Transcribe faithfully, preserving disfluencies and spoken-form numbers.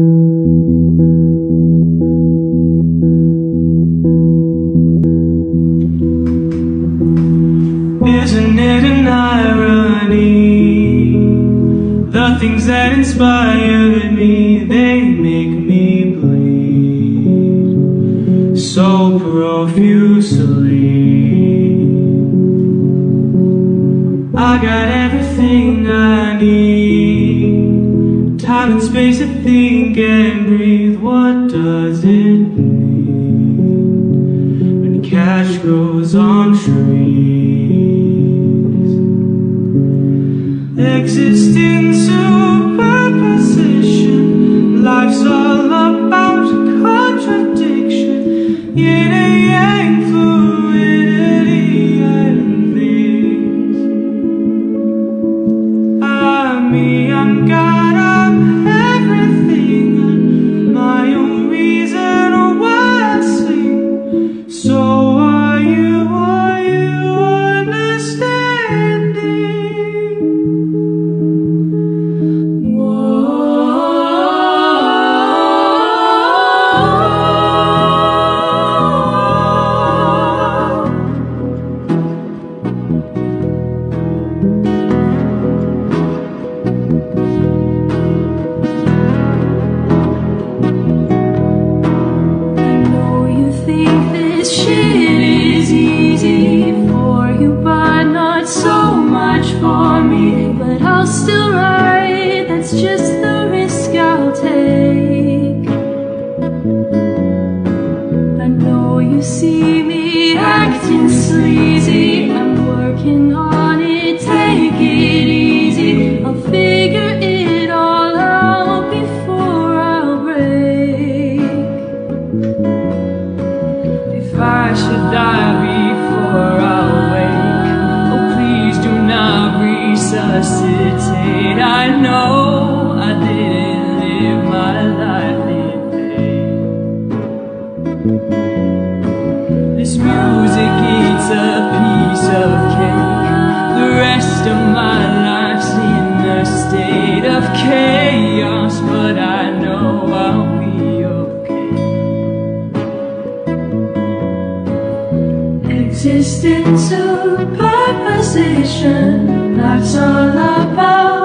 Isn't it an irony? The things that inspired me, they make me bleed so profusely. I got everything I need, time and space to think and breathe. What does it mean when cash grows on trees? Exist in superposition. Life's all about contradiction, yin and yang, fluidity and things. I'm me, I'm God, I'm everything, I'm my own reason why I sing. So are you, are you understanding? Just the risk I'll take. I know you see me acting sleazy, I'm working on it, take it easy. I'll figure it all out before I'll break. If I should die before I'll wake, oh please do not resuscitate. I know this music eats a piece of cake, the rest of my life's in a state of chaos, but I know I'll be okay. Existence superposition, that's all about